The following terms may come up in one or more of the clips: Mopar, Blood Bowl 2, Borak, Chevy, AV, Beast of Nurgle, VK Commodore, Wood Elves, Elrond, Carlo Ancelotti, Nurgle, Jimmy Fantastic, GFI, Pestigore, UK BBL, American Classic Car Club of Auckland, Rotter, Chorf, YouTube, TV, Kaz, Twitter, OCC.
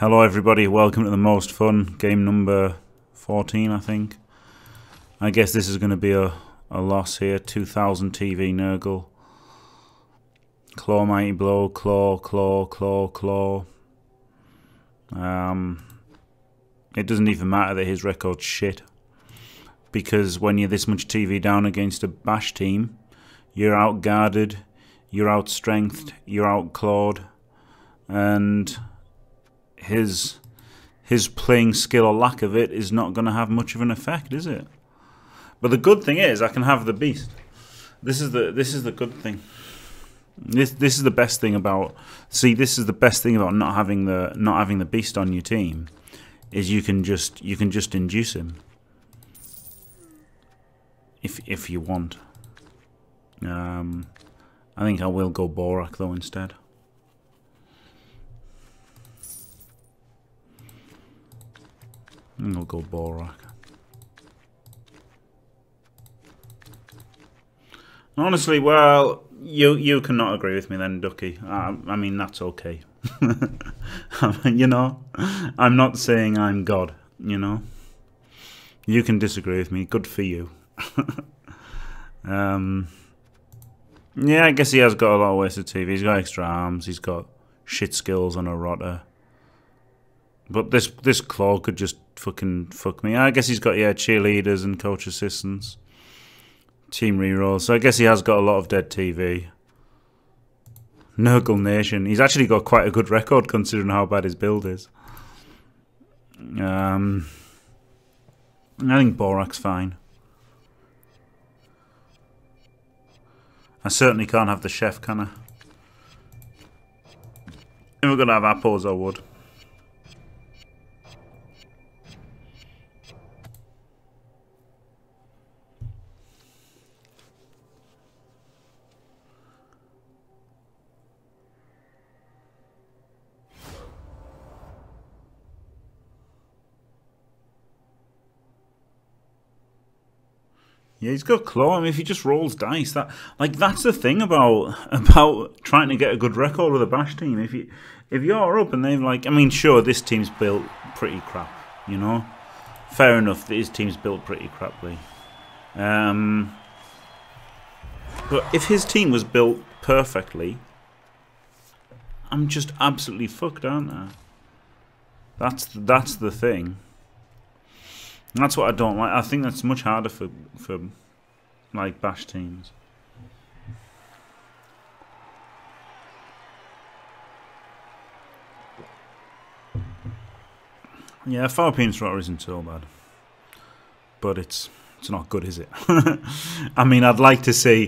Hello everybody, welcome to the most fun, game number 14 I think. I guess this is going to be a loss here, 2000 TV Nurgle. Claw mighty blow, claw, claw, claw, claw. It doesn't even matter that his record's shit. Because when you're this much TV down against a bash team, you're outguarded, you're outstrengthed, you're outclawed, and his playing skill or lack of it is not going to have much of an effect, is it? But the good thing is I can have the beast. This is the good thing. This is the best thing about not having the beast on your team is you can just induce him if you want. I think I will go Borak though instead. And I'll go Borak. Honestly, well, you cannot agree with me then, Ducky. I mean, that's okay. You know, I'm not saying I'm God, you know. You can disagree with me. Good for you. Yeah, I guess he has got a lot of wasted TV. He's got extra arms. He's got shit skills on a rotter. But this claw could just fucking fuck me. I guess he's got, yeah, cheerleaders and coach assistants. Team rerolls. So I guess he has got a lot of dead TV. Nurgle Nation. He's actually got quite a good record considering how bad his build is. I think Borak's fine. I certainly can't have the chef, can I? If we're going to have apples, I would. Yeah, he's got claw. I mean, if he just rolls dice, that's the thing about trying to get a good record with a bash team. If you're up and they've I mean, sure, this team's built pretty crap, you know. Fair enough, his team's built pretty craply. But if his team was built perfectly, I'm just absolutely fucked, aren't I? That's the thing. That's what I don't like. I think that's much harder for like bash teams. Yeah, Philippines rotter isn't so bad, but it's not good, is it? I mean, I'd like to see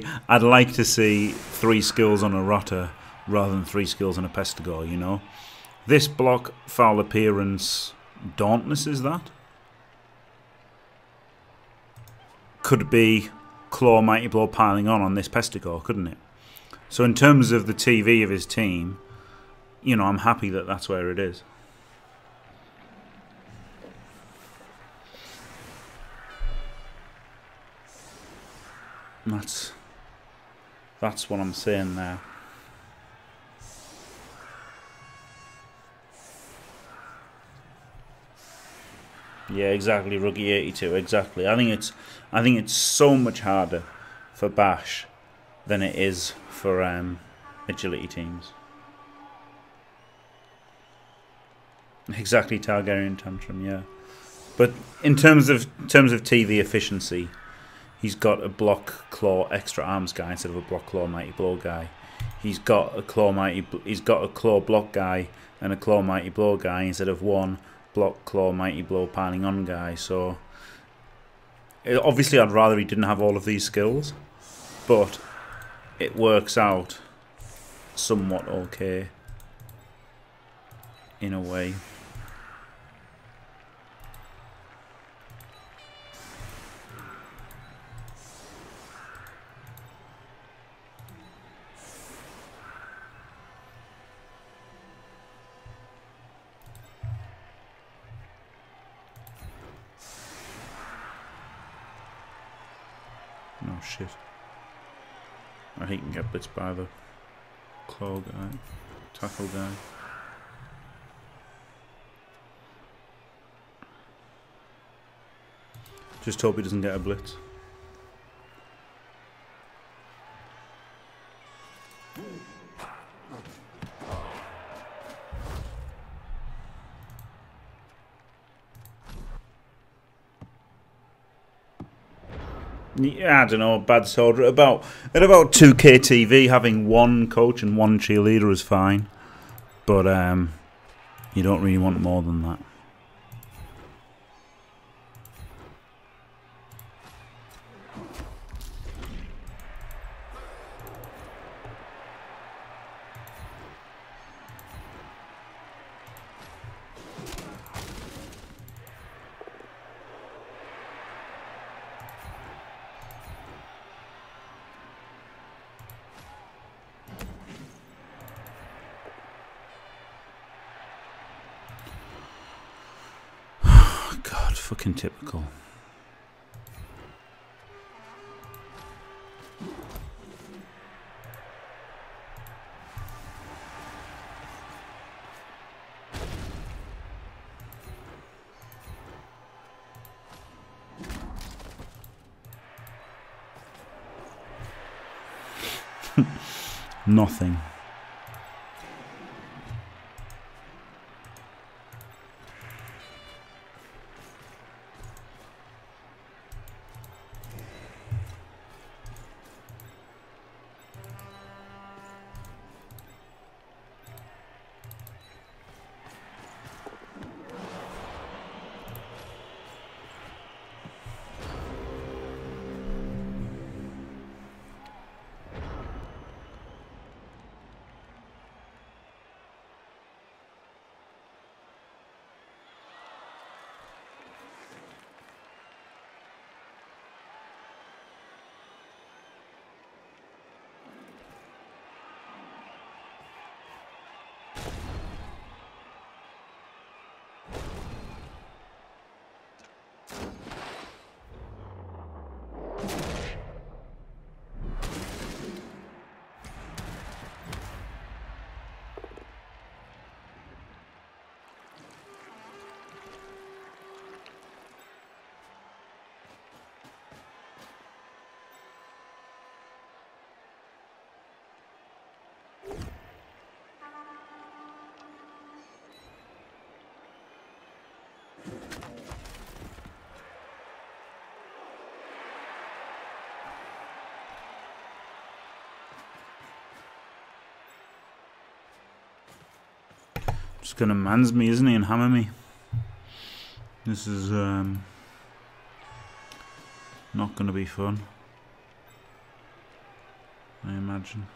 3 skills on a rotter rather than 3 skills on a Pestigore. You know, this block, foul appearance, dauntless is that. Could be claw, mighty blow piling on this Pestigore, couldn't it? So in terms of the TV of his team, you know, I'm happy that that's where it is. And that's what I'm saying there. Yeah, exactly, Rookie 82, exactly. I think it's so much harder for bash than it is for agility teams. Exactly, Targaryen Tantrum, yeah. But in terms of TV efficiency, he's got a block claw extra arms guy instead of a block claw mighty blow guy. He's got a claw mighty block guy and a claw mighty blow guy instead of one block, claw, mighty blow, piling on guy. So obviously I'd rather he didn't have all of these skills, but it works out somewhat okay in a way. Oh shit. I think he can get blitzed by the claw guy, tackle guy. Just hope he doesn't get a blitz. I don't know what bad soldier about. At about 2K TV, having one coach and one cheerleader is fine, but you don't really want more than that. Fucking typical. Nothing. Just gonna mans me, isn't he, and hammer me. This is not gonna be fun, I imagine.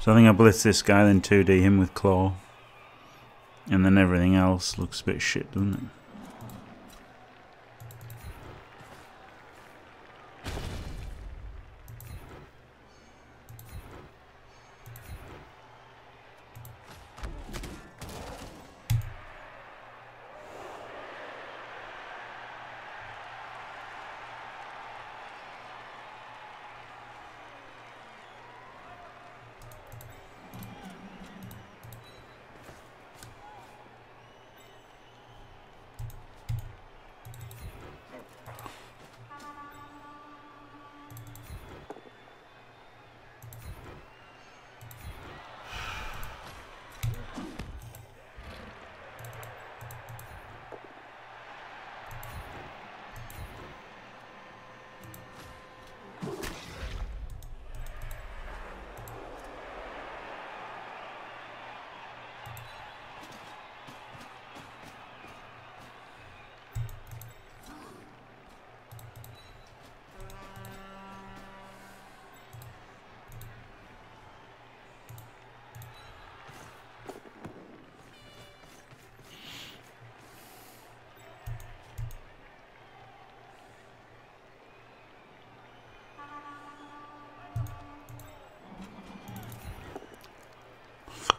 So I think I blitz this guy, then 2D him with claw, and then everything else looks a bit shit, doesn't it?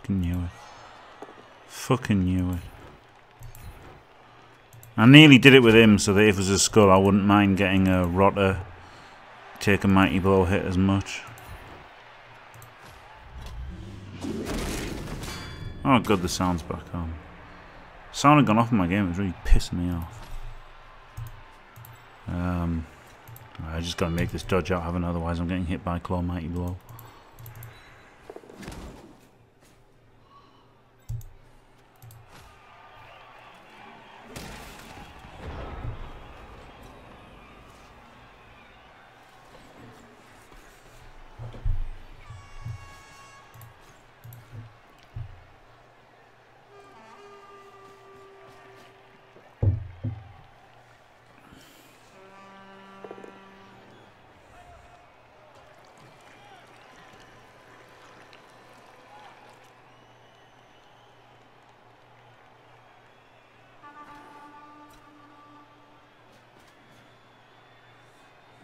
Fucking knew it. Fucking knew it. I nearly did it with him so that if it was a skull I wouldn't mind getting a Rotter, take a mighty blow hit as much. Oh good, the sound's back on. Sound had gone off in my game, it was really pissing me off. I just gotta make this dodge out, haven't, otherwise I'm getting hit by claw mighty blow.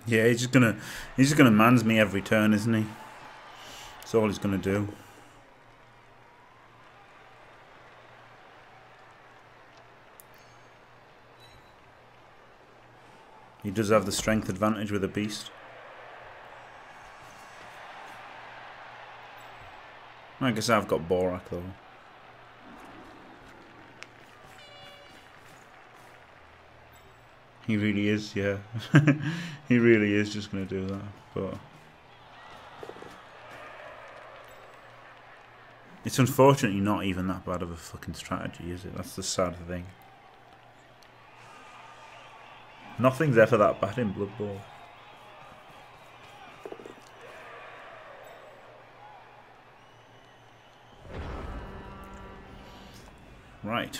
Yeah, he's just gonna mans me every turn, isn't he? That's all he's gonna do. He does have the strength advantage with a beast. I guess I've got Borak though. He really is, yeah. He really is just going to do that. But it's unfortunately not even that bad of a fucking strategy, is it? That's the sad thing. Nothing's ever that bad in Blood Bowl. Right.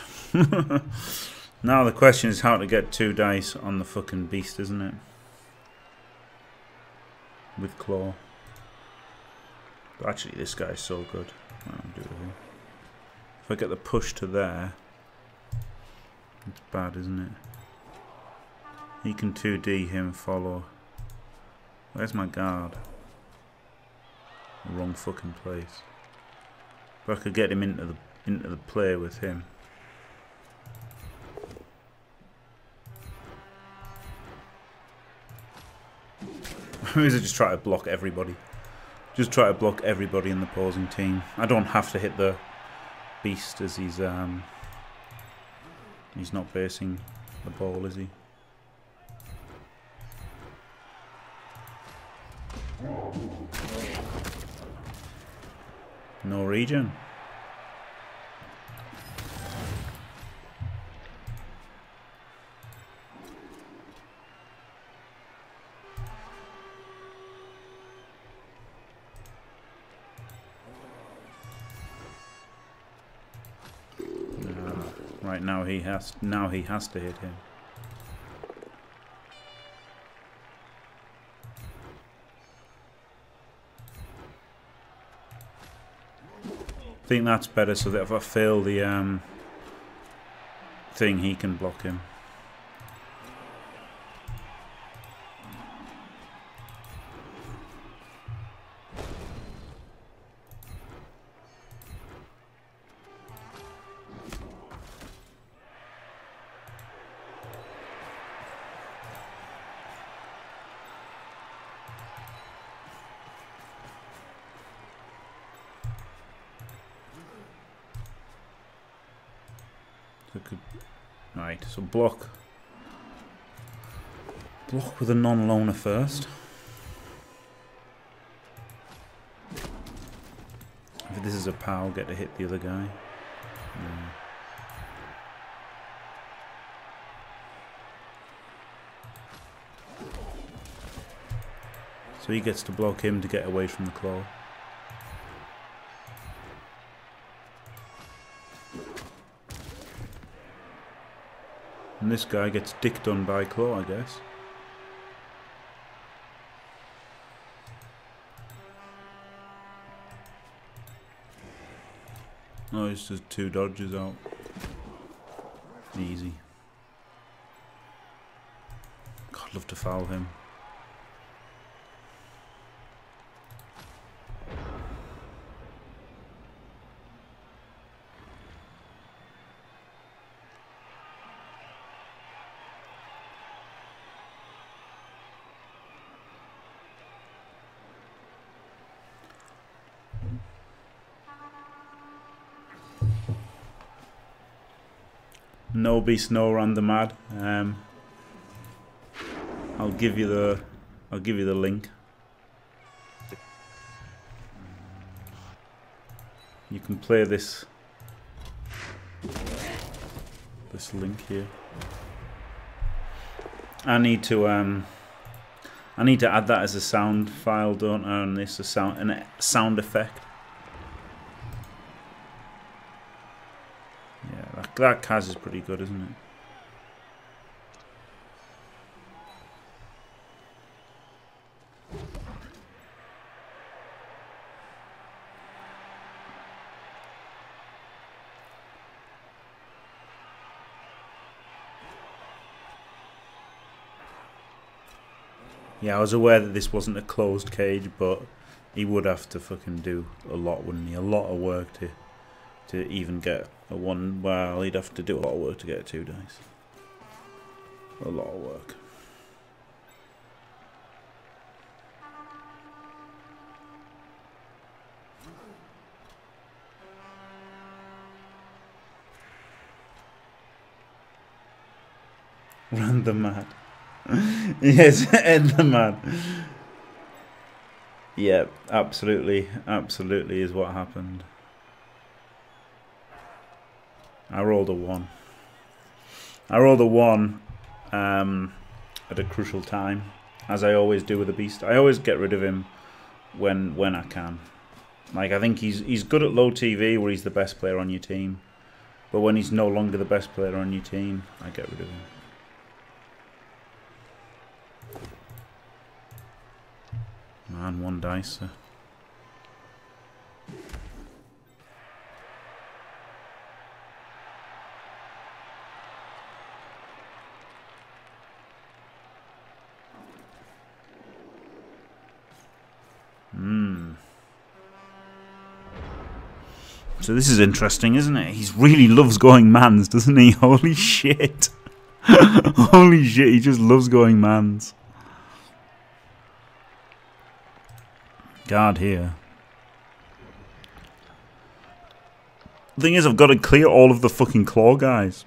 Now the question is how to get 2 dice on the fucking beast, isn't it? With claw. But actually, this guy's so good. I'll do it here. If I get the push to there, it's bad, isn't it? He can 2D him, follow. Where's my guard? Wrong fucking place. But I could get him into the play with him. Maybe I just try to block everybody. Just try to block everybody in the opposing team. I don't have to hit the beast as he's not facing the ball, is he? No region. Now he has to hit him. I think that's better so that if I fail the thing he can block him. So block with a non-loner first. If this is a pal, get to hit the other guy. Yeah. So he gets to block him to get away from the claw. And this guy gets dick done by claw, I guess. Oh, it's just 2 dodges out. Easy. God, love to foul him. No beast, no random ad. I'll give you the link. You can play this link here. I need to add that as a sound file, don't I? And this a sound effect. Yeah, that Kaz is pretty good, isn't it? Yeah, I was aware that this wasn't a closed cage, but he would have to fucking do a lot, wouldn't he? A lot of work to even get a one. Well, he'd have to do a lot of work to get a 2 dice. A lot of work. Random mad. Yes, end the man. Yeah, absolutely is what happened. I rolled a 1. I rolled a 1 at a crucial time, as I always do with a beast. I always get rid of him when I can. Like, I think he's good at low TV where he's the best player on your team, but when he's no longer the best player on your team, I get rid of him. Man, 1 dice. So this is interesting, isn't it? He really loves going mans, doesn't he? Holy shit. Holy shit, he just loves going mans. Guard here. The thing is, I've got to clear all of the fucking claw guys.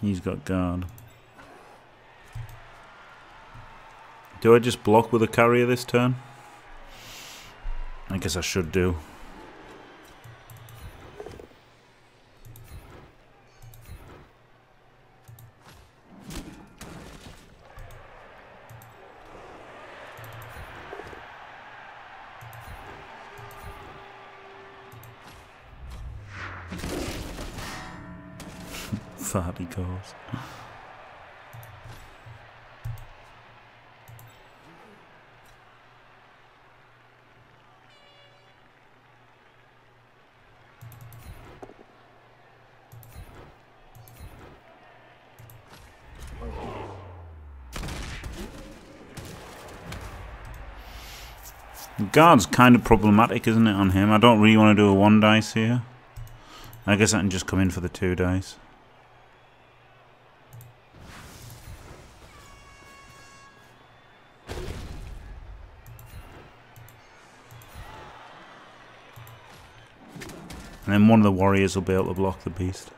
He's got guard. Do I just block with a carrier this turn? I guess I should do. He goes. Guard's kind of problematic, isn't it, on him? I don't really want to do a 1 dice here. I guess I can just come in for the 2 dice. And then one of the warriors will be able to block the beast.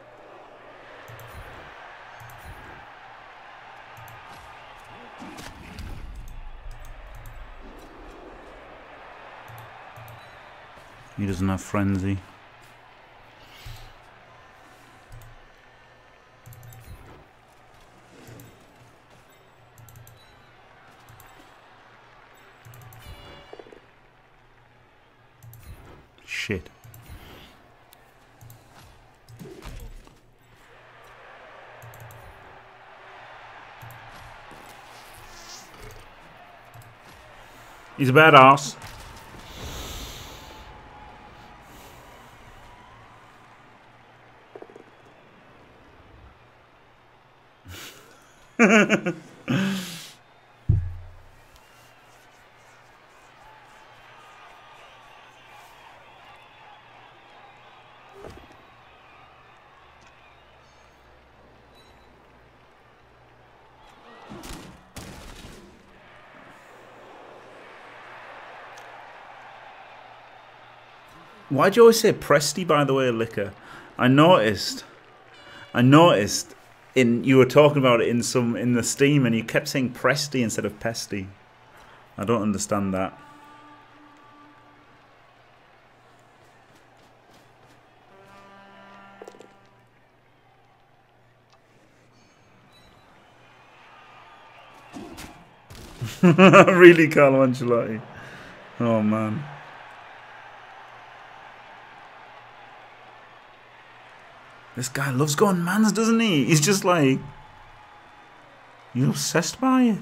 He doesn't have frenzy. Shit. He's a badass. Why do you always say Presti, by the way, liquor? I noticed you were talking about it in the Steam, and you kept saying Presti instead of Pesty. I don't understand that. Really, Carlo Ancelotti? Oh, man. This guy loves going mans, doesn't he? He's just like... You're obsessed by it.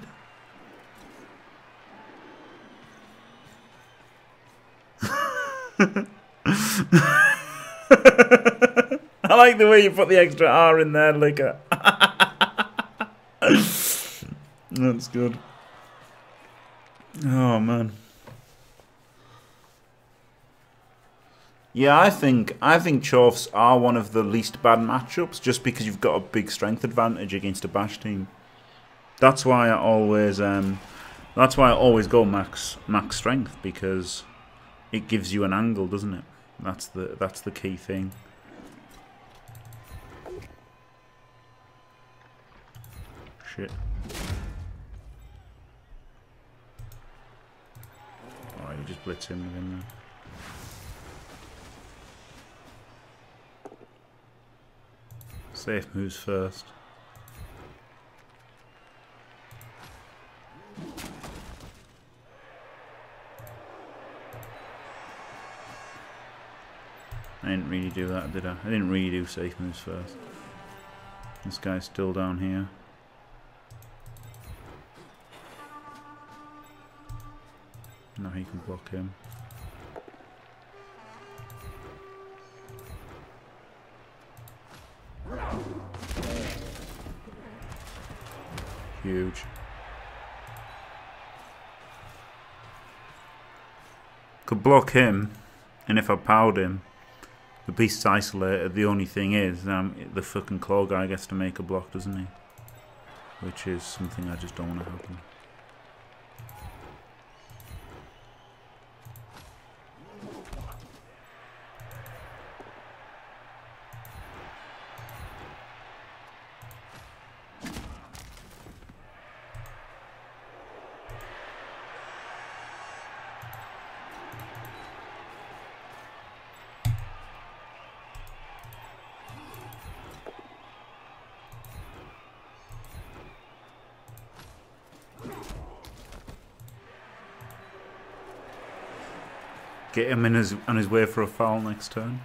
I like the way you put the extra R in there, liquor. That's good. Oh, man. Yeah, I think Chorfs are one of the least bad matchups, just because you've got a big strength advantage against a bash team. That's why I always go max strength, because it gives you an angle, doesn't it? That's the key thing. Shit. Oh, you just blitz in with him there. Safe moves first. I didn't really do that, did I? I didn't really do safe moves first. This guy's still down here. Now he can block him. Huge. Could block him, and if I powered him, the beast's isolated. The only thing is, the fucking claw guy gets to make a block, doesn't he? Which is something I just don't want to happen. Get him in his, on his way for a foul next turn.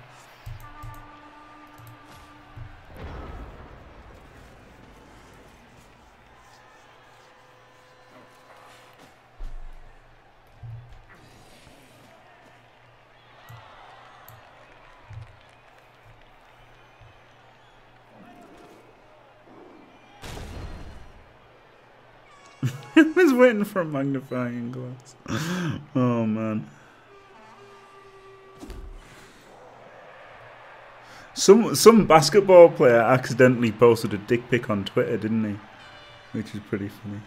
He's waiting for a magnifying glass. Oh, man. Some basketball player accidentally posted a dick pic on Twitter, didn't he? Which is pretty funny.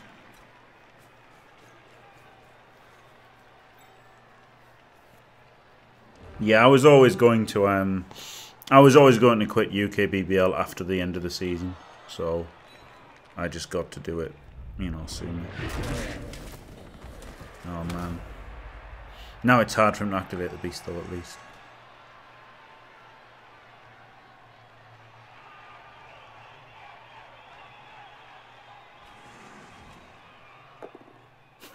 Yeah, I was always going to quit UK BBL after the end of the season, so I just got to do it, you know, soon. Oh man. Now it's hard for him to activate the beast though, at least.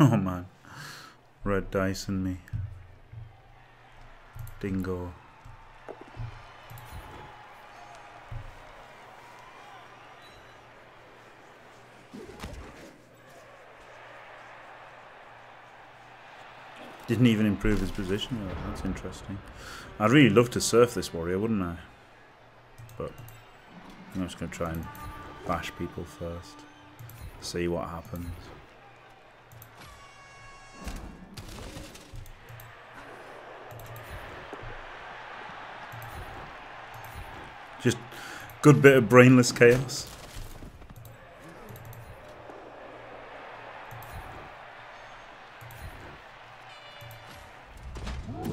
Oh man, red dice and me. Dingo. Didn't even improve his position, though. That's interesting. I'd really love to surf this warrior, wouldn't I? But I'm just going to try and bash people first. See what happens. Just good bit of brainless chaos.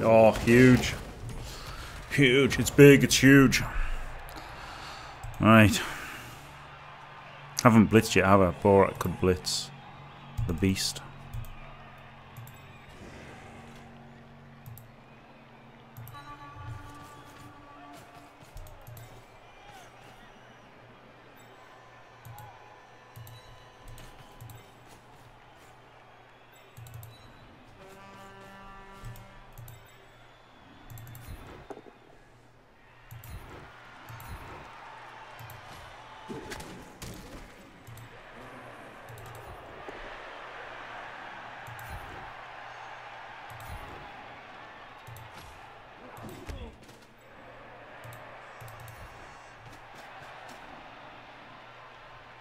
Oh, huge. huge. It's big. It's huge. Right. Haven't blitzed yet, have I? Borak could blitz the beast.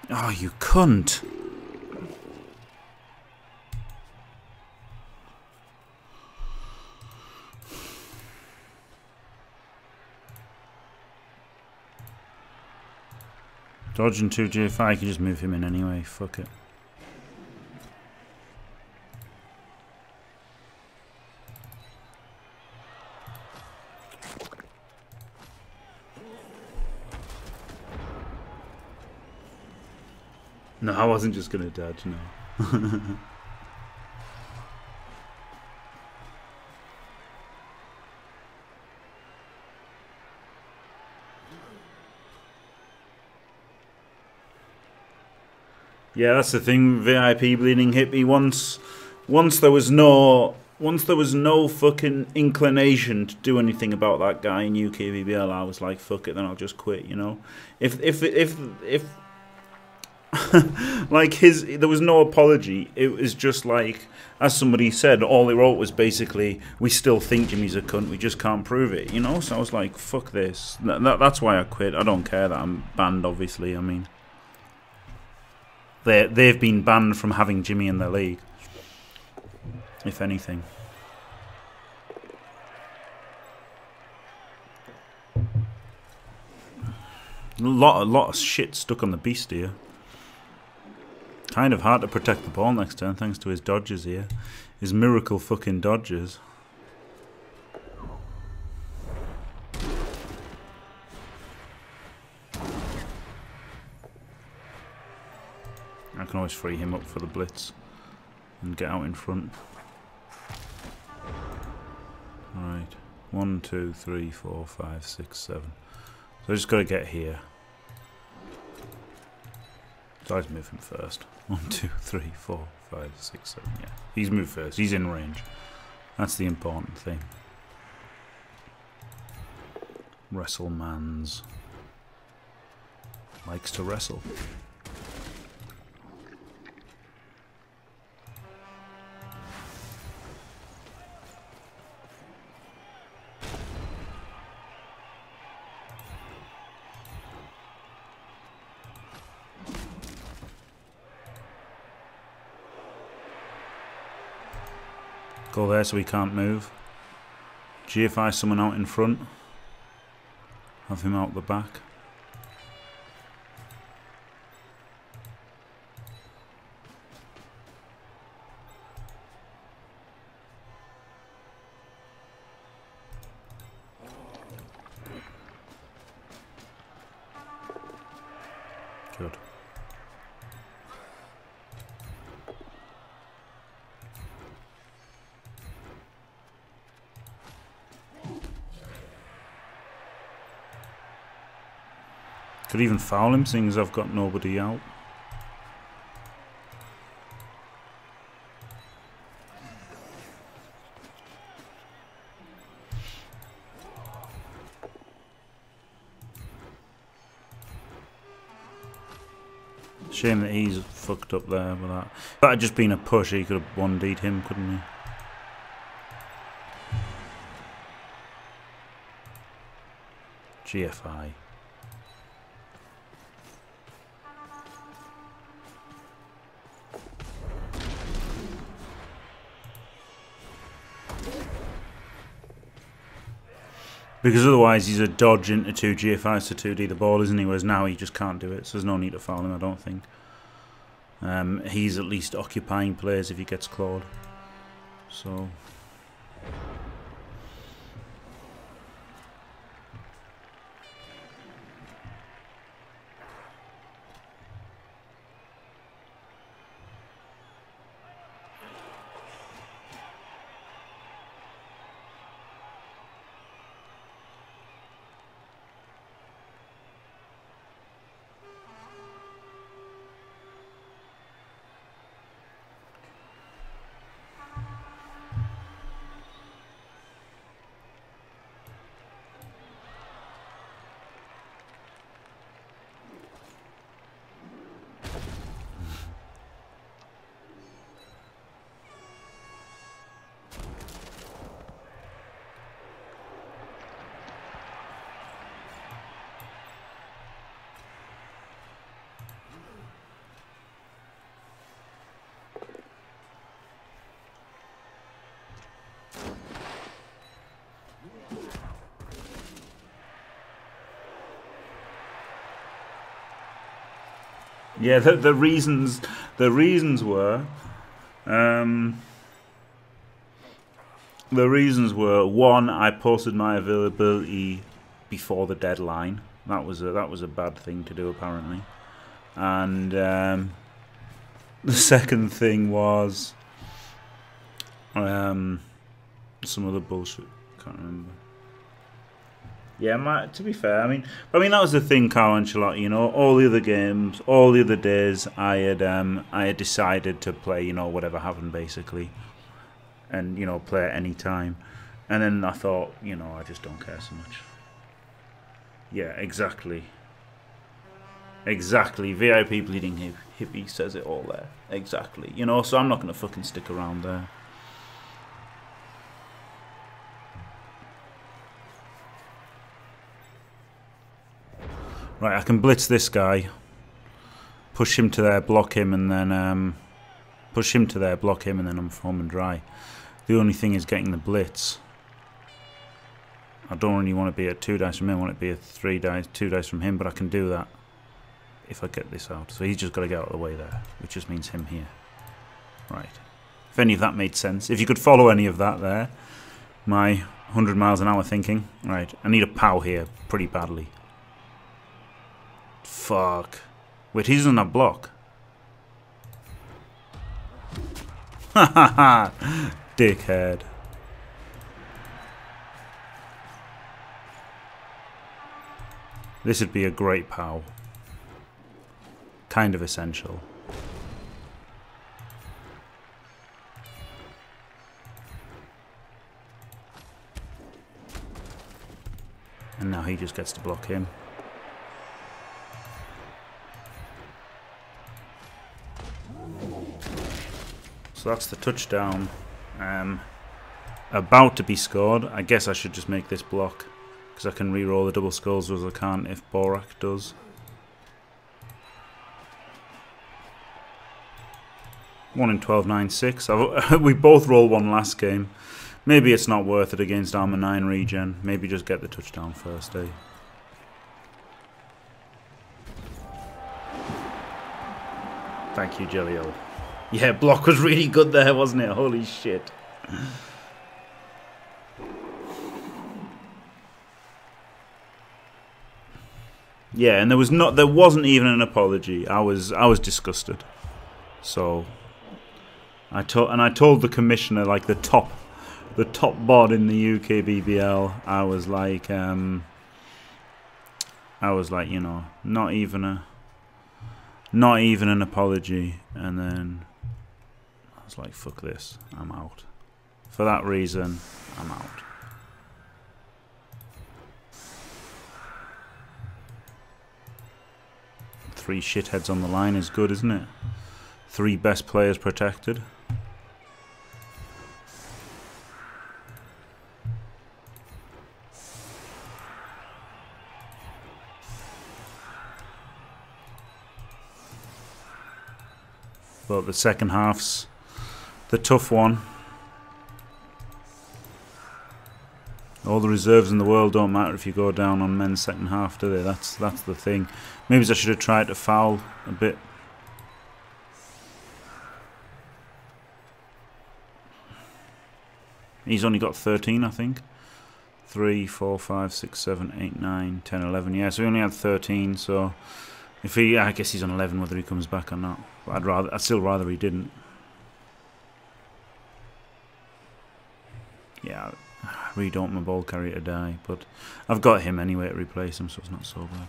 Oh, you cunt. Dodging 2 GFI, I can just move him in anyway, fuck it. No, I wasn't just gonna dodge, no. Yeah, that's the thing. VIP bleeding hit me once there was no fucking inclination to do anything about that guy in UK BBL. I was like, fuck it, then I'll just quit. You know, if like there was no apology. It was just like, as somebody said, all he wrote was basically, we still think Jimmy's a cunt. We just can't prove it. You know, so I was like, fuck this. That's why I quit. I don't care that I'm banned. Obviously, I mean. They've been banned from having Jimmy in their league, if anything. A lot of shit stuck on the beast here. Kind of hard to protect the ball next turn, thanks to his dodges here. His miracle fucking dodges. I can always free him up for the blitz and get out in front. Alright, 1, 2, 3, 4, 5, 6, 7. So I just got to get here. So I just move him first. 1, 2, 3, 4, 5, 6, 7. Yeah, he's moved first. He's in range. That's the important thing. Wrestlemans. Likes to wrestle. Go there so he can't move. GFI someone out in front. Have him out the back. Good. Could even foul him, seeing as I've got nobody out. Shame that he's fucked up there with that. If that had just been a push, he could have 1D'd him, couldn't he? GFI. Because otherwise he's a dodge into 2 GFIs to 2D the ball, isn't he? Whereas now he just can't do it, so there's no need to foul him, I don't think. He's at least occupying players if he gets clawed. So... Yeah, the reasons were, one, I posted my availability before the deadline. That was a bad thing to do apparently, and the second thing was some other bullshit. Can't remember. Yeah, to be fair, I mean that was the thing, Carlo Ancelotti. You know, all the other games, all the other days, I had decided to play, you know, whatever happened basically, and you know, play at any time, and then I thought, you know, I just don't care so much. Yeah, exactly. Exactly. VIP bleeding hippie says it all there. Exactly. You know, so I'm not gonna fucking stick around there. Right, I can blitz this guy, push him to there, block him, and then push him to there, block him, and then I'm home and dry. The only thing is getting the blitz. I don't really want to be at 2 dice from him. I want it to be at 3 dice, 2 dice from him, but I can do that if I get this out. So he's just got to get out of the way there, which just means him here. Right. If any of that made sense. If you could follow any of that there, my 100 miles an hour thinking. Right, I need a POW here pretty badly. Fuck. Wait, he's on that block. Ha ha ha! Dickhead. This would be a great POW. Kind of essential. And now he just gets to block him. So that's the touchdown. About to be scored. I guess I should just make this block, because I can re-roll the double skulls, as I can't if Borak does. One in 12, 9, 6. We both rolled one last game. Maybe it's not worth it against armor 9 regen. Maybe just get the touchdown first, eh? Thank you, Jelly-O. Yeah, block was really good there, wasn't it? Holy shit. Yeah, and there wasn't even an apology. I was disgusted. So I told the commissioner, like the top bod in the UK BBL, I was like, you know, not even an apology, and then I was like, fuck this, I'm out. For that reason, I'm out. Three shitheads on the line is good, isn't it? 3 best players protected. But the second half's the tough one. All the reserves in the world don't matter if you go down on men's second half, do they? That's the thing. Maybe I should have tried to foul a bit. He's only got 13, I think. 3, 4, 5, 6, 7, 8, 9, 10, 11. Yeah, so he only had 13, so if he, I guess he's on 11 whether he comes back or not. But I'd still rather he didn't. Yeah, I really don't want my ball carrier to die, but I've got him anyway to replace him, so it's not so bad.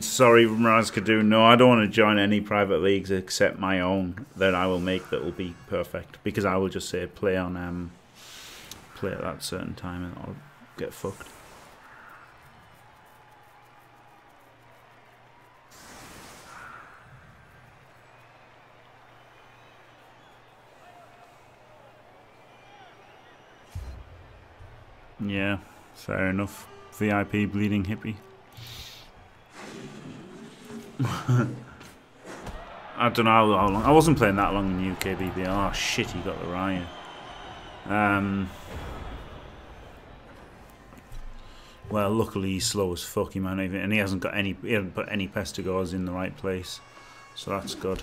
Sorry, Razkadu, no, I don't want to join any private leagues except my own that I will make that will be perfect, because I will just say play on play at that certain time and I'll get fucked. Yeah. Fair enough, VIP bleeding hippie. I don't know how long. I wasn't playing that long in UK BBL. Oh shit, he got the Ryan. Well, luckily he's slow as fuck. He might not even, and he hasn't got any. He hasn't put any Pestigores in the right place, so that's good.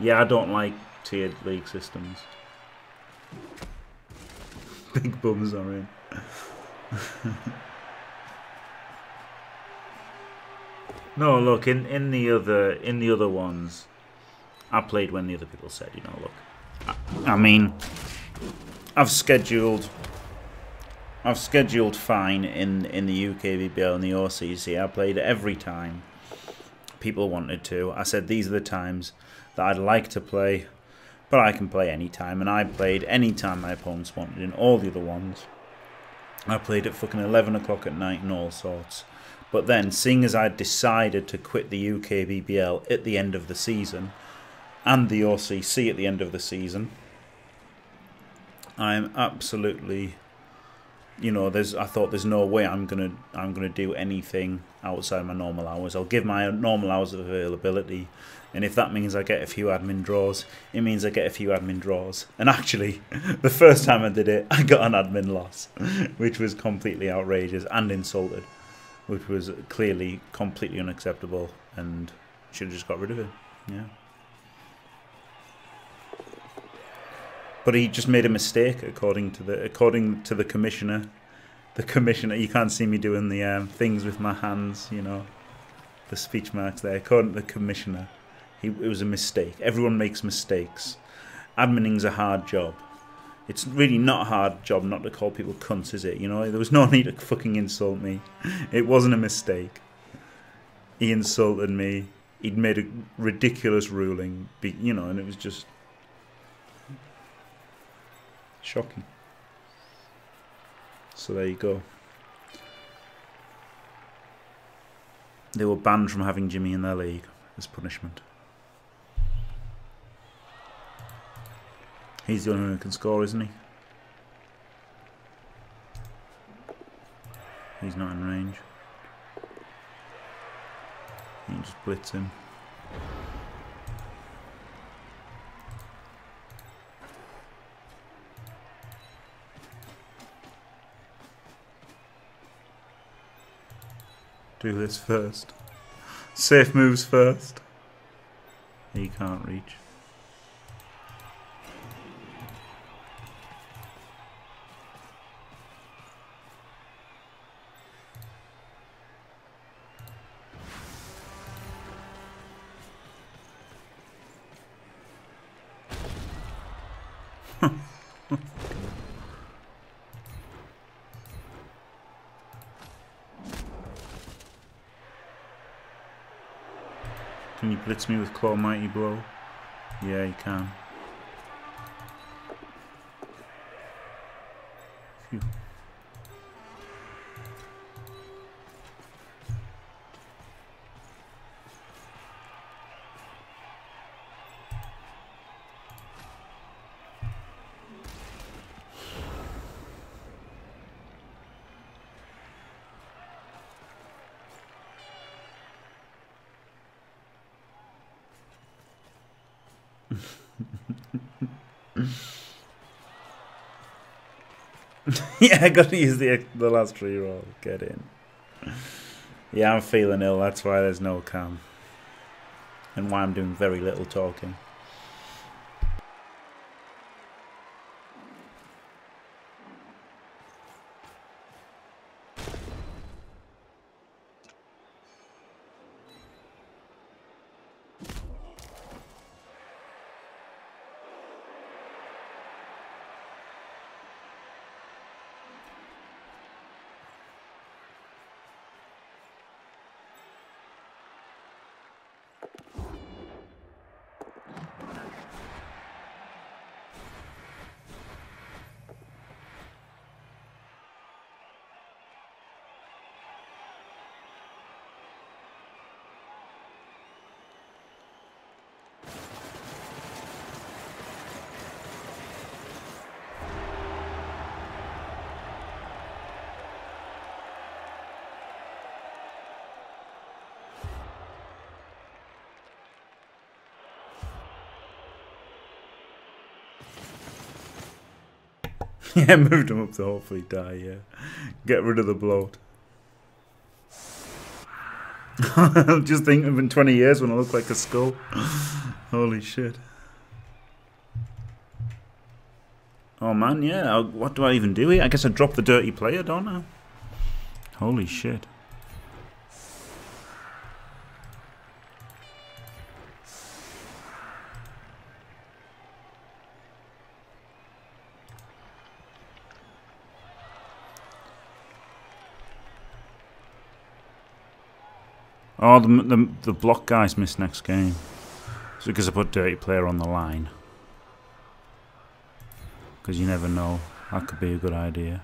Yeah, I don't like tiered league systems. Big bums are in. No, look, in the other ones, I played when the other people said, you know, look, I mean, I've scheduled fine in the UK BBL and the OCC. I played every time people wanted to. I said these are the times that I'd like to play, but I can play any time, and I played any time my opponents wanted in all the other ones. I played at fucking 11 o'clock at night and all sorts. But then, seeing as I decided to quit the UK BBL at the end of the season, and the OCC at the end of the season, I'm absolutely, you know, I thought there's no way I'm gonna do anything outside my normal hours. I'll give my normal hours of availability, and if that means I get a few admin draws, it means I get a few admin draws. And actually, the first time I did it, I got an admin loss, which was completely outrageous and insulted, which was clearly completely unacceptable, and should have just got rid of it. Yeah. But he just made a mistake, according to the commissioner. The commissioner, you can't see me doing the things with my hands, you know, the speech marks there. According to the commissioner, it was a mistake. Everyone makes mistakes. Admining's a hard job. It's really not a hard job not to call people cunts, is it? You know, there was no need to fucking insult me. It wasn't a mistake. He insulted me. He'd made a ridiculous ruling, you know, and it was just shocking. So there you go. They were banned from having Jimmy in their league as punishment. He's the only one who can score, isn't he? He's not in range. You can just blitz him. Do this first. Safe moves first. He can't reach. Can you blitz me with Claw Mighty Blow? Yeah, you can. Phew. Yeah, I got to use the last reroll. Get in. Yeah, I'm feeling ill. That's why there's no cam, and why I'm doing very little talking. Yeah, moved him up to hopefully die, yeah. Get rid of the bloat. I'll just think in 20 years when I look like a skull. Holy shit. Oh man, yeah, what do I even do here? I guess I drop the dirty player, don't I? Holy shit. Oh, the block guys missed next game. It's because I put dirty player on the line. Because you never know. That could be a good idea.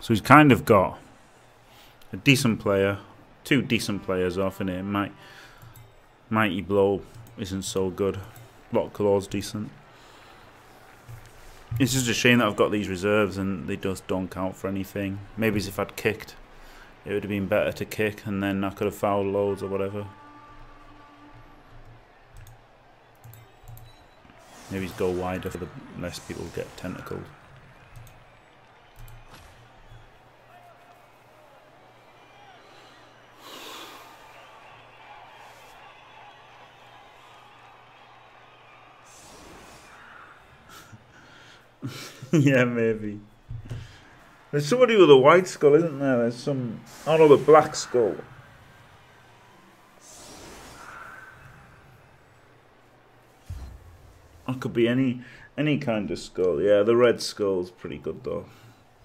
So he's kind of got a decent player, two decent players off in it. Mighty blow isn't so good. Lot of claws decent. It's just a shame that I've got these reserves and they just don't count for anything. Maybe if I'd kicked, it would have been better to kick and then I could have fouled loads or whatever. Maybe go wider for the less people get tentacled. Yeah, maybe. There's somebody with a white skull, isn't there? There's some... Oh no, the black skull. That could be any kind of skull. Yeah, the red skull's pretty good though.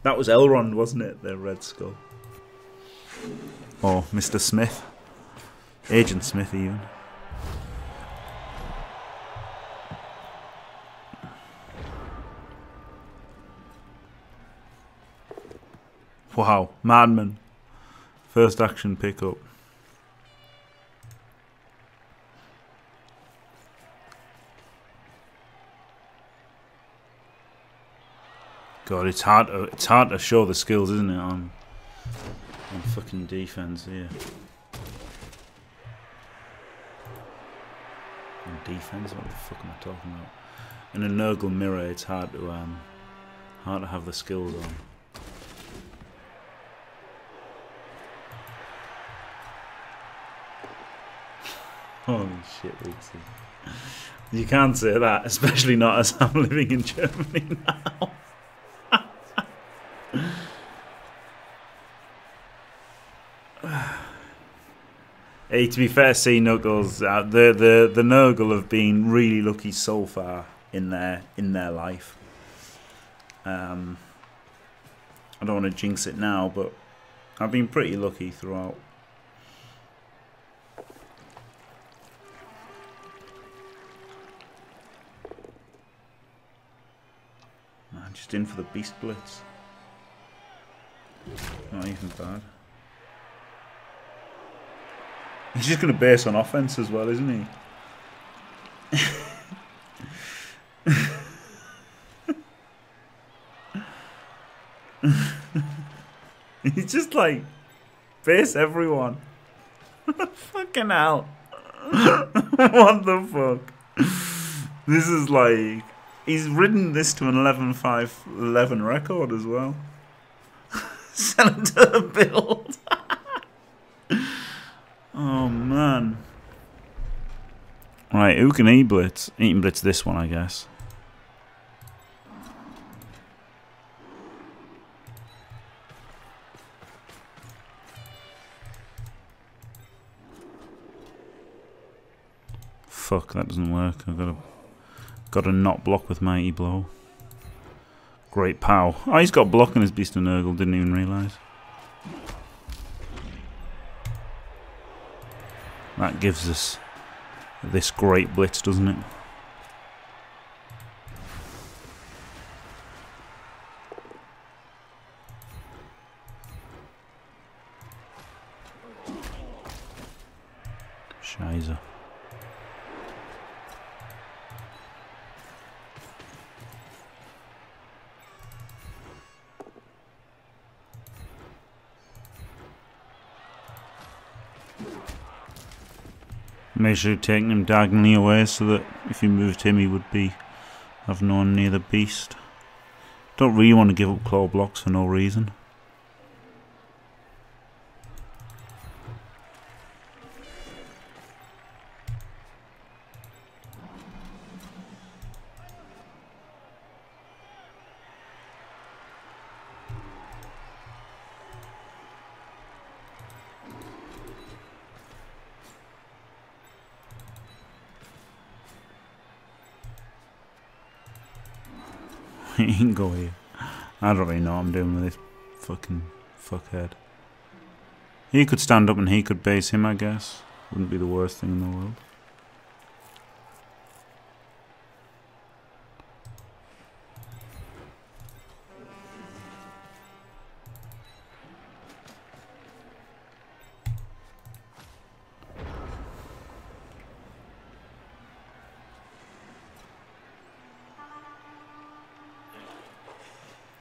That was Elrond, wasn't it? The red skull. Oh, Mr. Smith. Agent Smith, even. Wow, Madman. First action pickup. God, it's hard to show the skills, isn't it, on fucking defense here. On defense? What the fuck am I talking about? In a Nurgle mirror it's hard to have the skills on. Holy shit, Lucy. You can't say that, especially not as I'm living in Germany now. Hey, to be fair, see Nurgles, the Nurgle have been really lucky so far in their life. I don't want to jinx it now, but I've been pretty lucky throughout. Just in for the beast blitz. Not even bad. He's just going to base on offense as well, isn't he? He's just like, base everyone. Fucking hell. What the fuck? This is like... He's ridden this to an 11-5-11 record as well. Sell it to the build. Oh, man. Right, who can E-blitz? He can blitz this one, I guess. Fuck, that doesn't work. I've got to... Got to not block with Mighty Blow. Great pow. Oh, he's got block in his Beast of Nurgle, didn't even realise. That gives us this great blitz, doesn't it? Scheiße. Make sure you're taking him diagonally away so that if you moved him he would be have no one near the beast. Don't really want to give up claw blocks for no reason. You can go here. I don't really know what I'm doing with this fucking fuckhead. He could stand up and he could base him, I guess. Wouldn't be the worst thing in the world.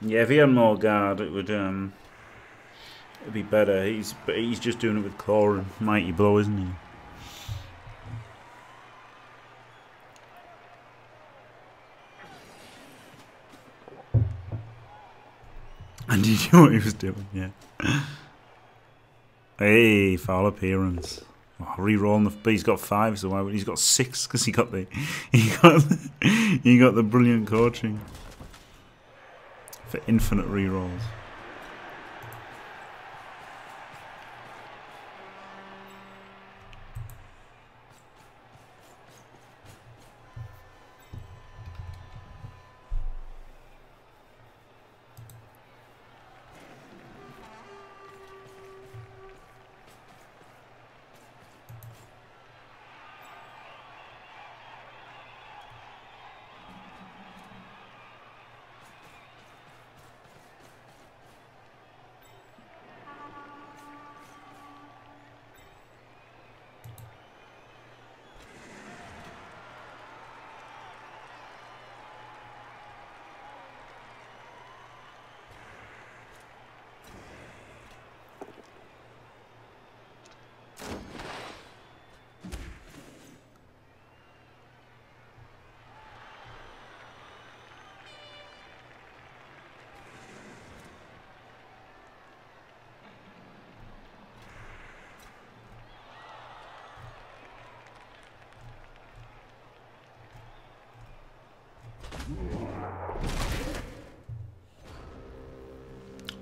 Yeah, if he had more guard, it'd be better. But he's just doing it with claw and mighty blow, isn't he? And he knew what he was doing. Yeah. Hey, foul appearance. Oh, re-rolling the. But he's got 5, so why would he's got 6? Because he got the brilliant coaching. For infinite rerolls.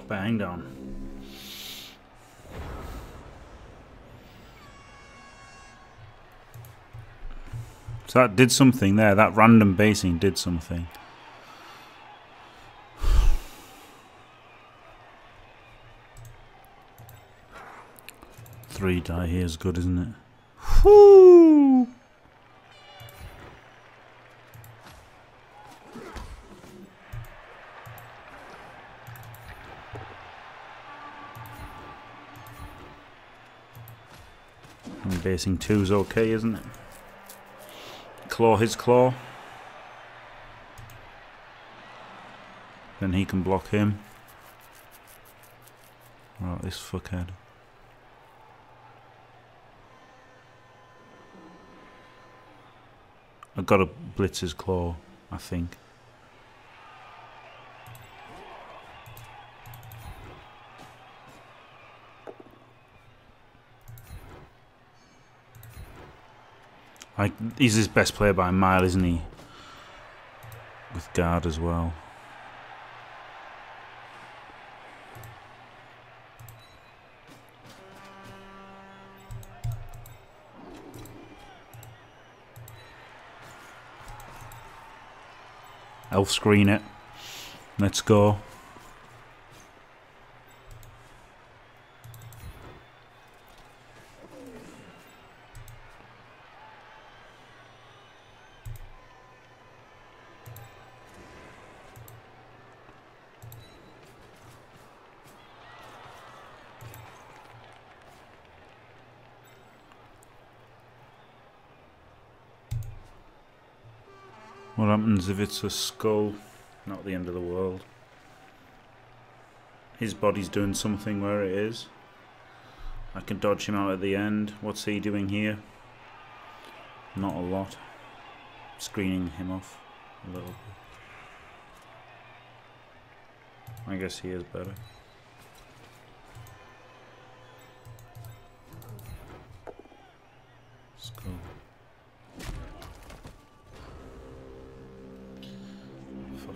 Bang down. So that did something there. That random basing did something. Three die here is good, isn't it? Whoo! Basing 2's okay, isn't it? Claw his claw. Then he can block him. Right, this fuckhead. I've got to blitz his claw, I think. Like, he's his best player by a mile, isn't he? With guard as well. Elf screen it. Let's go. What happens if it's a skull? Not the end of the world. His body's doing something where it is. I can dodge him out at the end. What's he doing here? Not a lot. Screening him off a little bit. I guess he is better. Let's go. Fuck.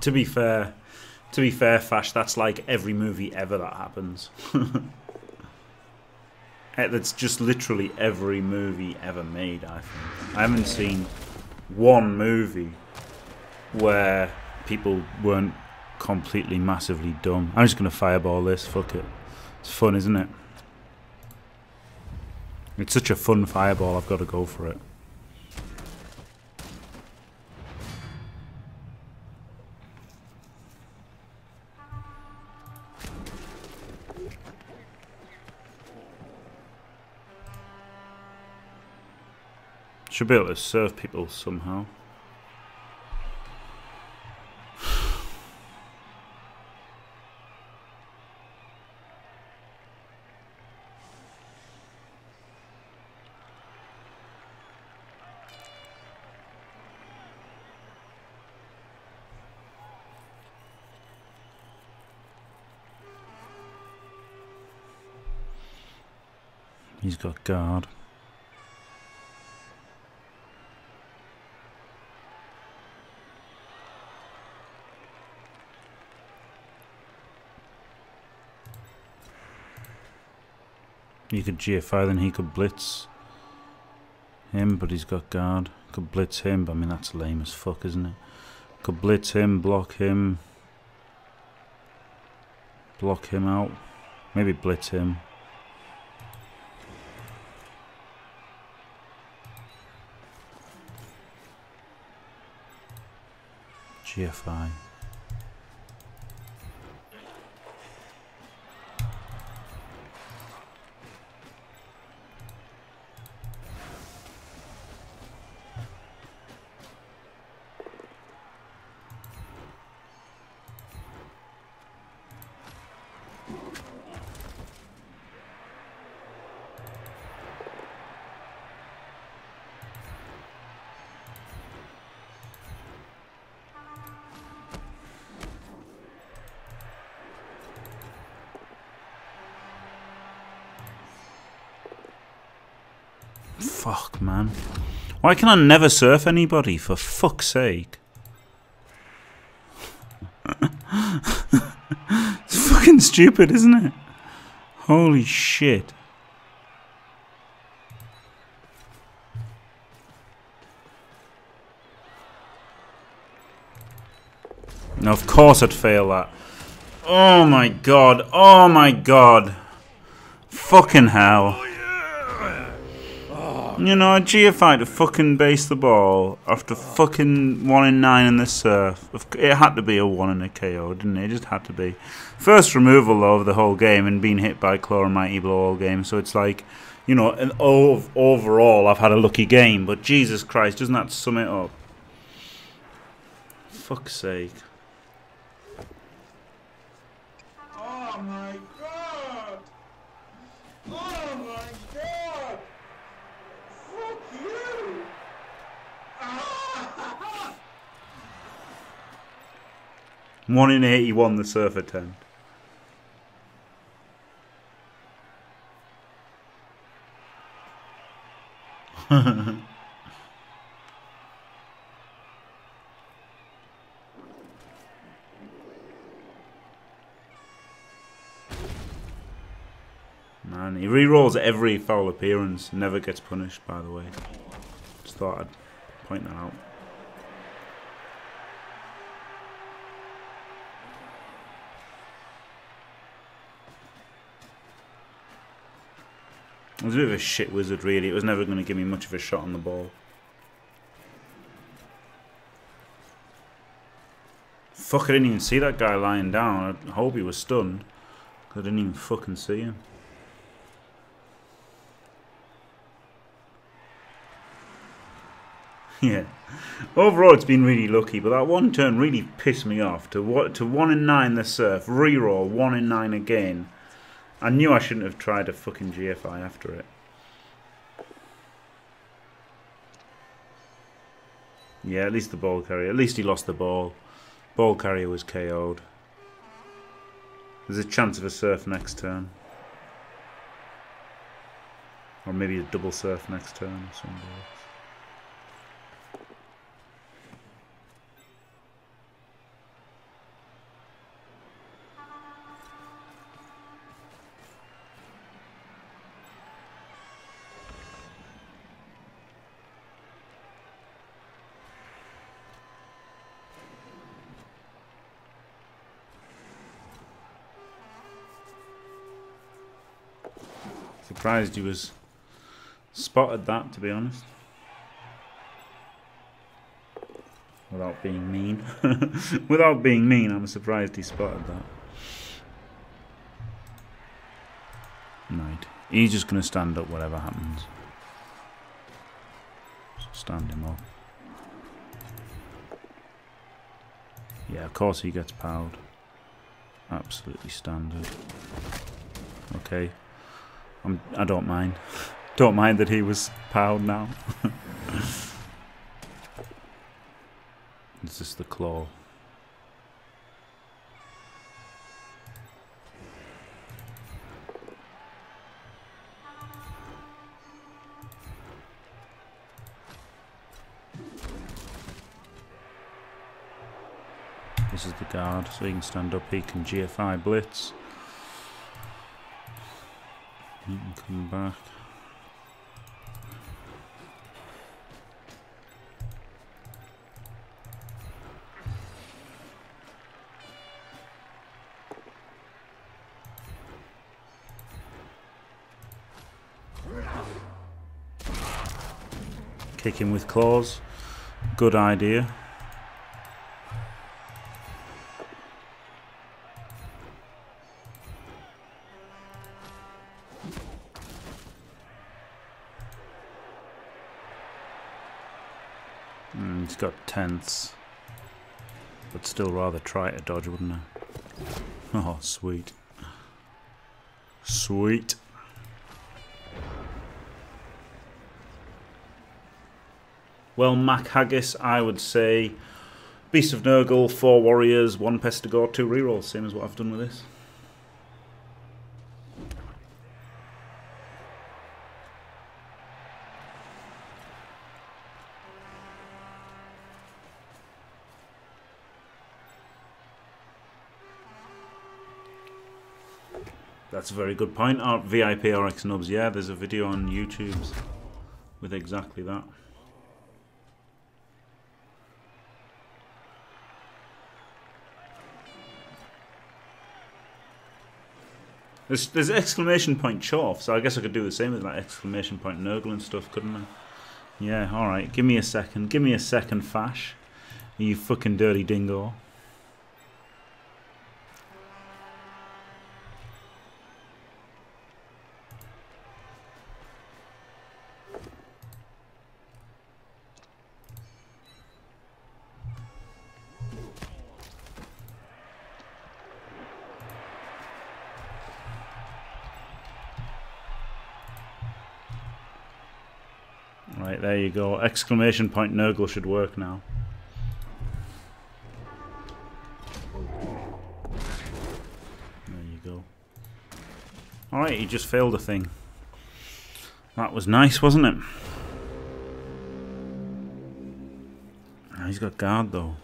To be fair, Fash, that's like every movie ever that happens. That's just literally every movie ever made, I think. I haven't seen one movie where people weren't completely massively dumb. I'm just going to fireball this, fuck it. It's fun, isn't it? It's such a fun fireball, I've got to go for it. Should be able to serve people somehow. He's got guard. You could GFI, then he could blitz him, but he's got guard. Could blitz him, but I mean, that's lame as fuck, isn't it? Could blitz him, block him. Block him out. Maybe blitz him. GFI. Fuck, man. Why can I never surf anybody, for fuck's sake? It's fucking stupid, isn't it? Holy shit. Now, of course I'd fail that. Oh my god. Oh my god. Fucking hell. You know, I GFI to fucking base the ball after fucking 1 in 9 in the surf. It had to be a 1 in a KO, didn't it? It just had to be. First removal, though, of the whole game and being hit by Claw and Mighty Blow all game. So it's like, you know, and overall I've had a lucky game. But Jesus Christ, doesn't that sum it up? Fuck's sake. Oh my god! Oh my god! Fuck you! Ah! 1 in 81 the surf attempt. Man, he re-rolls every foul appearance, never gets punished, by the way. Just thought I'd point that out. I was a bit of a shit wizard, really. It was never going to give me much of a shot on the ball. Fuck, I didn't even see that guy lying down. I hope he was stunned. I didn't even fucking see him. Yeah, overall it's been really lucky, but that one turn really pissed me off. To 1 in 9 the surf, reroll 1 in 9 again. I knew I shouldn't have tried a fucking GFI after it. Yeah, at least the ball carrier. At least he lost the ball. Ball carrier was KO'd. There's a chance of a surf next turn, or maybe a double surf next turn. Somebody else. Surprised he was spotted that, to be honest. Without being mean. Without being mean, I'm surprised he spotted that. Right. He's just going to stand up whatever happens. Stand him up. Yeah, of course he gets powed. Absolutely standard. Okay. I don't mind. Don't mind that he was powed now. It's just the claw. This is the guard, so he can stand up, he can GFI blitz. You can come back. Kick him with claws. Good idea. He's got tenths. I'd still rather try to dodge, wouldn't I? Oh, sweet. Sweet. Well, Mac Haggis, I would say Beast of Nurgle, 4 warriors, 1 Pestigore, 2 rerolls, same as what I've done with this. That's a very good point. Our VIP RX Nubs, yeah, there's a video on YouTube with exactly that. There's exclamation point Chorf, so I guess I could do the same with that exclamation point Nurgle and stuff, couldn't I? Yeah, alright, give me a second. Give me a second, Fash. You fucking dirty dingo. Right, there you go. Exclamation point Nurgle should work now. There you go. Alright, he just failed a thing. That was nice, wasn't it? Oh, he's got guard though.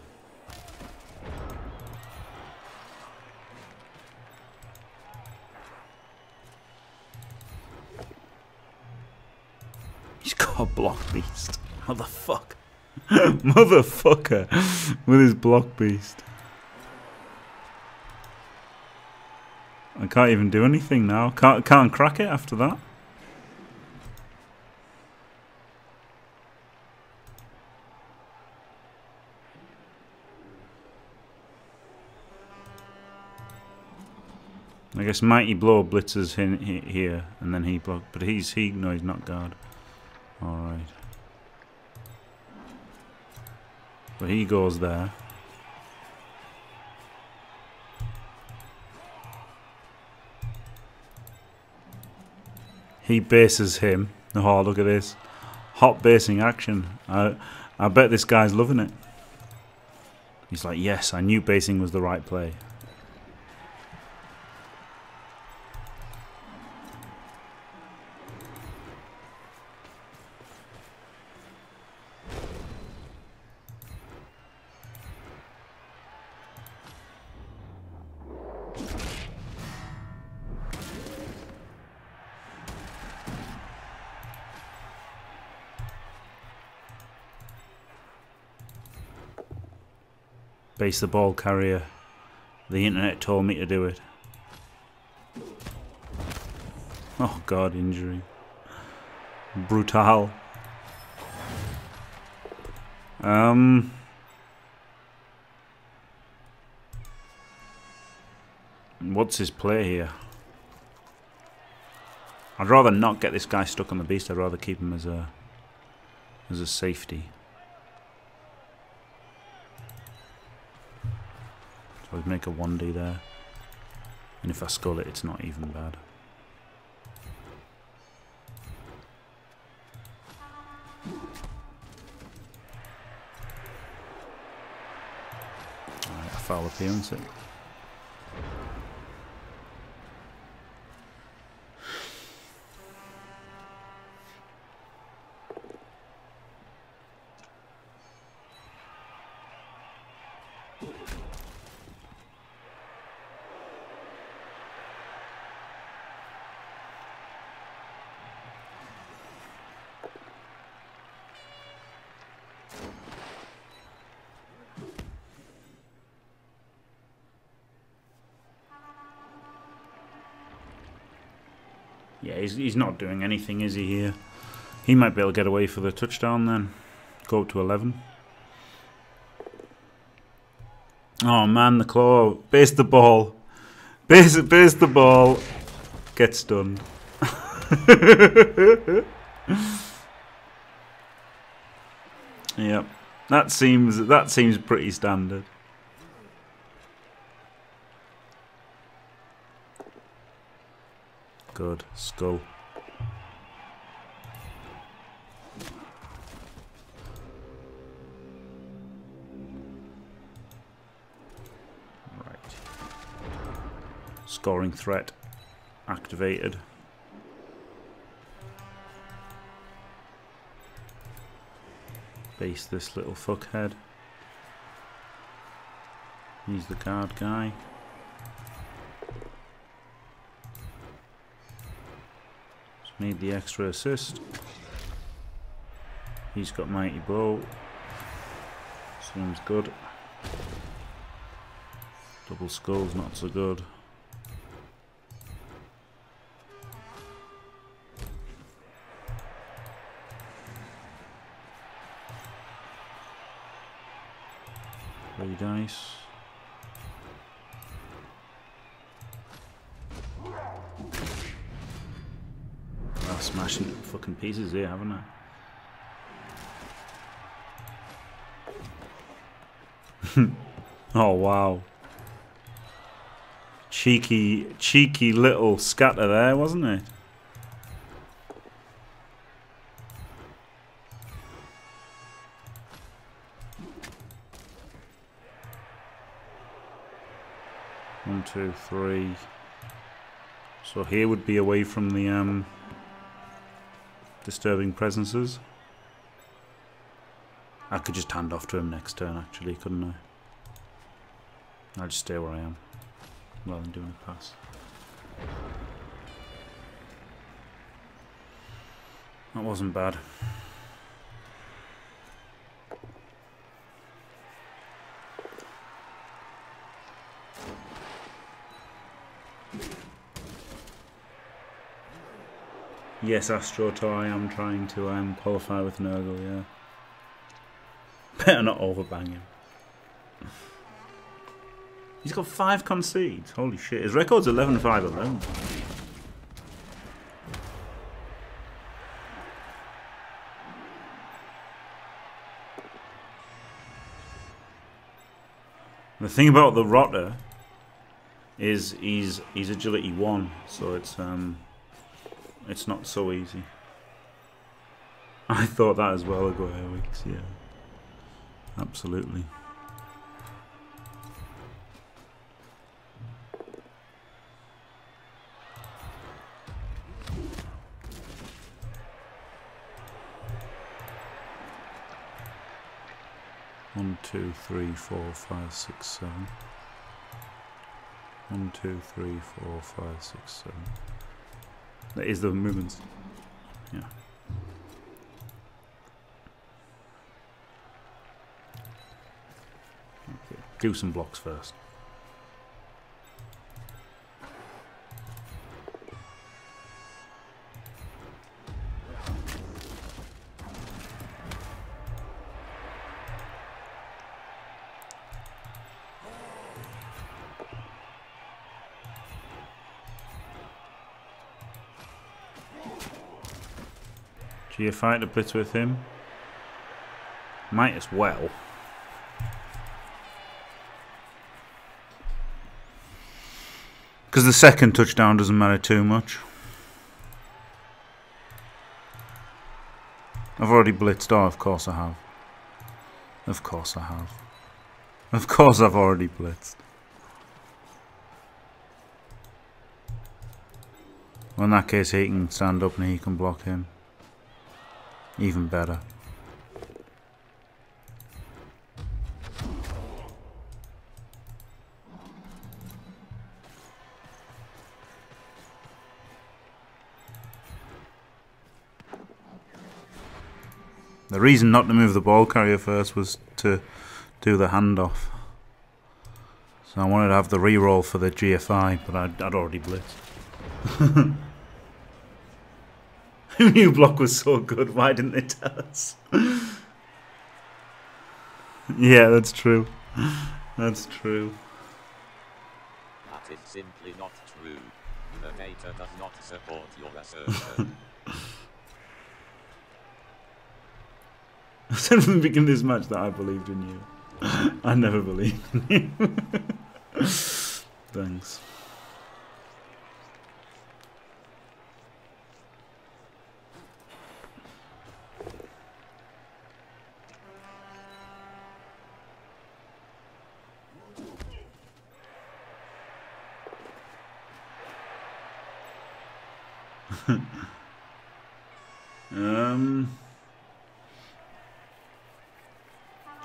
A block beast. Motherfucker. Motherfucker. With his block beast. I can't even do anything now. Can't crack it after that. I guess Mighty Blow blitzes him here and then he block, but he's not guard. Alright. But he goes there. He bases him. Oh, look at this. Hot basing action. I bet this guy's loving it. He's like, yes, I knew basing was the right play. Base the ball carrier. The internet told me to do it. Oh god, injury. Brutal. What's his play here? I'd rather not get this guy stuck on the beast. I'd rather keep him as a safety. I would make a 1D there, and if I skull it, it's not even bad. Alright, I foul appearance it. Yeah, he's not doing anything, is he, here? He might be able to get away for the touchdown then. Go up to 11. Oh man, the claw. Base the ball. Base the ball. Get stunned. Yep. That seems pretty standard. Good. Skull. Right. Scoring threat activated. Base this little fuckhead. He's the guard guy. Need the extra assist. He's got Mighty Blow. Seems good. Double skull's not so good. Three dice. I've smashed into fucking pieces here, haven't I? Oh wow. Cheeky little scatter there, wasn't it? One, two, three. So here would be away from the disturbing presences. I could just hand off to him next turn, actually, couldn't I? I'll just stay where I am rather than doing a pass. That wasn't bad. Yes, Astrotor, I am trying to qualify with Nurgle, yeah. Better not overbang him. He's got 5 concedes. Holy shit. His record's 11-5-11. The thing about the Rotter is he's agility 1, so it's not so easy. I thought that as well ago, Weeks, yeah. Absolutely. One, two, three, four, five, six, seven. 1, 2, 3, 4, 5, 6, 7. That is the movements. Yeah. Do some blocks first. GFI to blitz with him. Might as well. Because the second touchdown doesn't matter too much. I've already blitzed. Oh, of course I have. Of course I have. Of course I've already blitzed. Well, in that case, he can stand up and he can block him. Even better. The reason not to move the ball carrier first was to do the handoff. So I wanted to have the reroll for the GFI, but I'd already blitzed. Who knew block was so good? Why didn't they tell us? Yeah, that's true. That's true. That is simply not true. The data does not support your assertion. I said from the beginning of this match that I believed in you. I never believed in you. Thanks.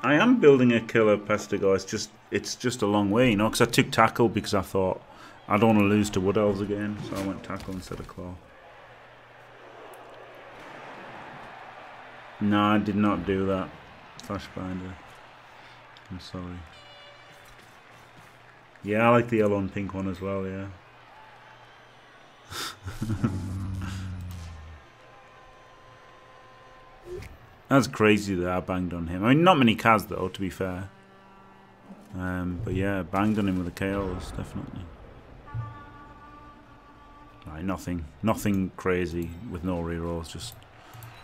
I am building a killer Pestigore. It's just a long way, you know. Because I took tackle because I thought I don't want to lose to Wood Elves again, so I went tackle instead of claw. No, I did not do that. Flashbinder. I'm sorry. Yeah, I like the yellow and pink one as well. Yeah. That's crazy that I banged on him. I mean, not many Kaz though, to be fair. But yeah, banged on him with the KOs, definitely. Right, nothing crazy with no rerolls, just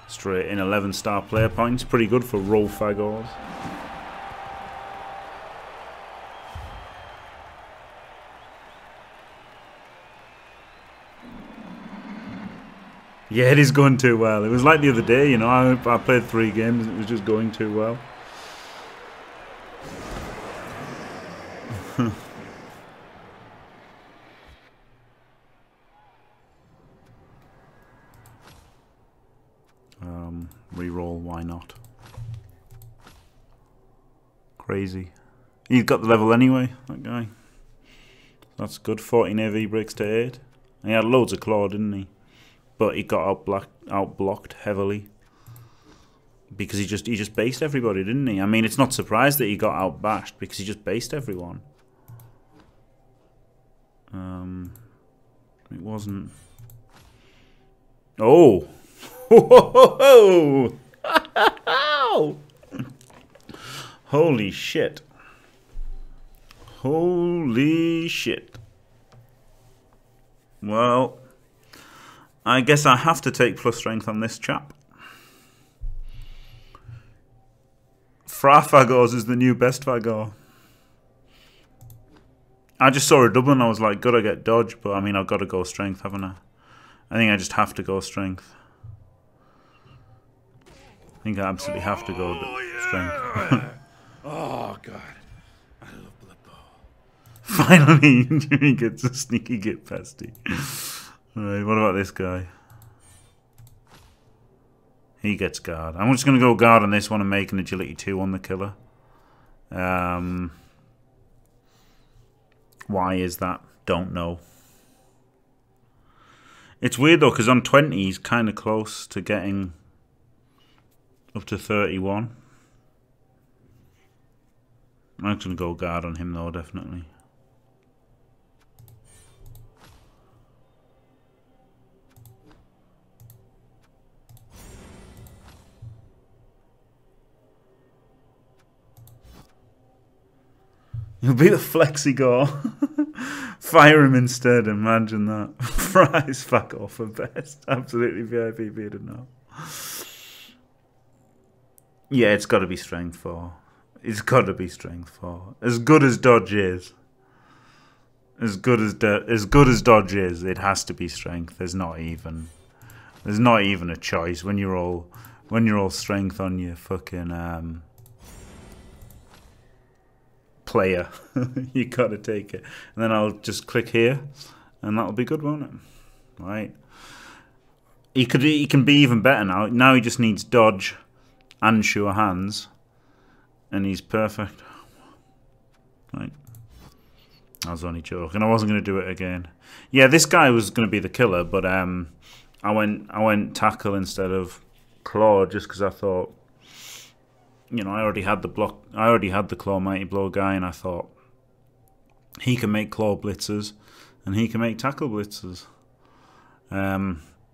straight in. 11 star player points, pretty good for roll fagors. Yeah, it is going too well. It was like the other day, you know, I played 3 games and it was just going too well. Reroll, why not? Crazy. He's got the level anyway, that guy. That's good. 14 AV breaks to 8. And he had loads of claw, didn't he? But he got out-blocked heavily because he just based everybody, didn't he? I mean, it's not surprised that he got out-bashed because he just based everyone. It wasn't. Oh! Holy shit! Holy shit! Well, I guess I have to take plus strength on this chap. Frafagors is the new best Fagor. I just saw a double and I was like, gotta get dodge, but I mean, I've got to go strength, haven't I? I think I just have to go strength. I think I absolutely have to go strength. Oh, God. I love Blood Bowl. Finally, Jimmy gets a sneaky get pesty. Alright, what about this guy? He gets guard. I'm just going to go guard on this one and make an agility 2 on the killer. Why is that? Don't know. It's weird though, because on 20 he's kind of close to getting up to 31. I'm not going to go guard on him though, definitely. He'll be the Flexigore. Fire him instead, imagine that. Fries, fuck off for best. Absolutely VIP bearded now. Yeah, it's got to be strength 4. It's got to be strength 4. As good as dodge is. As good as dodge is, it has to be strength. There's not even a choice when you're all strength on your fucking player. You gotta take it. And then I'll just click here and that'll be good, won't it? Right. He can be even better now. Now he just needs dodge and sure hands. And he's perfect. Right. I was only joking. I wasn't gonna do it again. Yeah, this guy was gonna be the killer, but I went tackle instead of claw just because I thought, you know, I already had the Claw Mighty Blow guy, and I thought he can make claw blitzers and he can make tackle blitzers.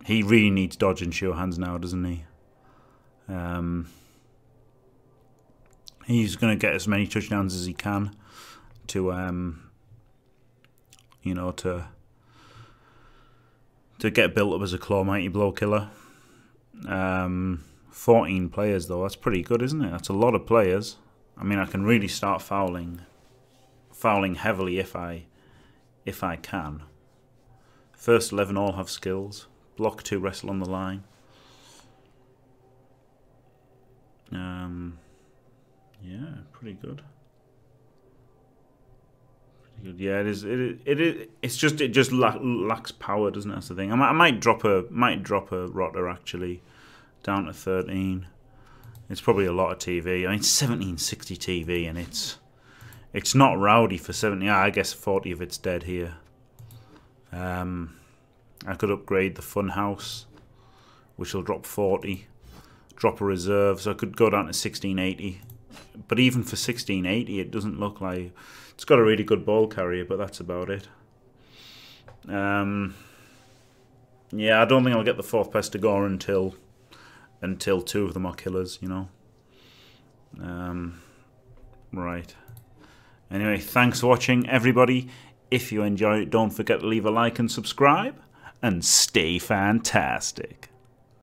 He really needs dodge and sure hands now, doesn't he? He's going to get as many touchdowns as he can to, you know, to get built up as a Claw Mighty Blow killer. 14 players though, that's pretty good, isn't it? That's a lot of players. I mean, I can really start fouling heavily if I can. First 11 all have skills. Block 2, wrestle on the line. Yeah, pretty good. Pretty good. Yeah, it just lacks power, doesn't it? That's the thing. I might drop a Rotter actually. Down to 13. It's probably a lot of TV. I mean, 1760 TV, and it's not rowdy for 70. I guess 40 of it's dead here. I could upgrade the fun house, which will drop 40. Drop a reserve, so I could go down to 1680. But even for 1680, it doesn't look like it's got a really good ball carrier, but that's about it. Yeah, I don't think I'll get the 4th Pestigore until 2 of them are killers, you know. Right. Anyway, thanks for watching, everybody. If you enjoyed, don't forget to leave a like and subscribe, and stay fantastic.